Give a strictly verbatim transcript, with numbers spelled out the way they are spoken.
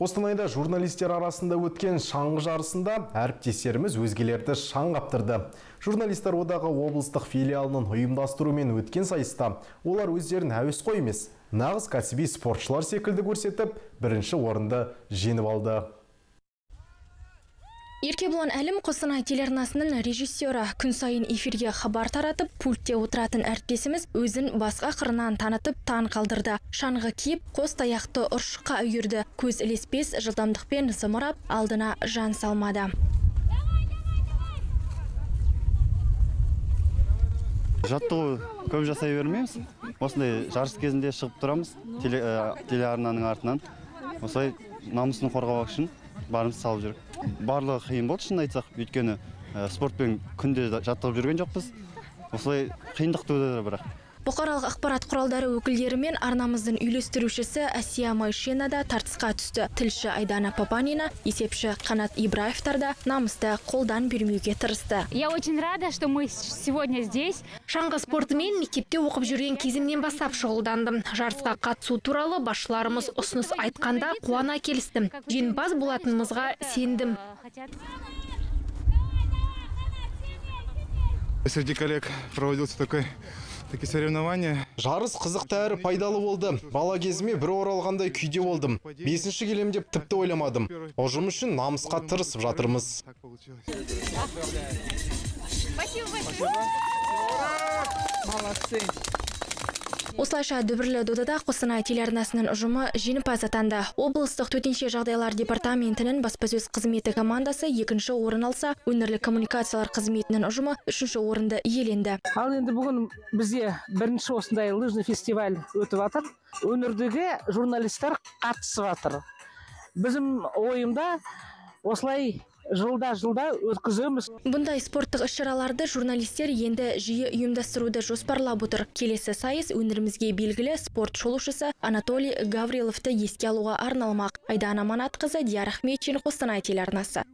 Қостанайда журналистер арасында өткен шаңғы жарысында әріптестеріміз өзгелерді шаң қаптырды. Журналистер одағы облыстық филиалының ұйымдастыруымен өткен сайыста олар өздерін әуесқой емес, нағыз кәсіби спортшылар секілді көрсетіп, бірінші орынды жеңіп алды. Еркебұлан Әлім Қостанай телеарнасының режиссері. Күнсайын эфирге хабар таратып, пультте отыратын әріптесіміз өзін басқа қырынан танытып таң қалдырды. Шаңғы киіп, қос таяқты ұршыққа үйірді. Көз ілеспес жылдамдықпен зымырап, алдына жан салмады. Жаттығу көп жасай бермейміз. Осындай жарыс кезінде шығып тұрамыз телеарнаның артынан. Осылай намысын қорғау үшін барымыз салып жүрік. Барлығы қиын болды, шын айтсақ, өйткені спортпен күнде жаттығып жүрген жоқпыз. Осылай қиындықты өтеді бірақ. Бұқаралық ақпарат құралдары өкілдерімен арнамыздың үйлестірушісі Асия Майшина да тартысқа түсті. Тілші Айдана Папанина, есепші Қанат Ибраевтар да намысты қолдан бермеуге тырысты. Я очень рада, что мы сегодня здесь. Шаңғы спортымен мектепте оқып жүрген кезімнен бастап шұғылдандым. Жарысқа қатысу туралы басшыларымыз ұсыныс айтқанда қуана келістім. Жеңімпаз болатынымызға сендім. Среди коллег проводился такой Таки соревнования. Жарыс қызықты әрі пайдалы болды. Бала кезіме бір оралғандай күйде болдым. Бесінші келем деп тіпті ойламадым. Ұжым үшін намысқа тырысып жатырмыз. Осылайша дүбірлі додада Қостанай телеарнасының ұжымы жеңімпаз атанды. Облыстық төтенше жағдайлар департаментінің баспасөз қызметі командасы екінші орын алса, өңірлік коммуникациялар қызметінің ұжымы үшінші орынды иеленді. Ал енді бүгін бізде бірінші осындай лыжный фестиваль өтіп жатыр. Өңірдегі журналистер қатысып жатыр. Біздің ойымда осылай жылда-жылда өткіземіз. Бұндай спорттық іс-шараларды журналистер енді жиі ұйымдастыруды жоспарлап отыр. Келесі сайыс өңірімізге белгілі спорт шолушысы Анатолий Гавриловты еске алуға арналмақ. Айдана Манатқызы, Диар Ахметшин, Қостанай телеарнасы.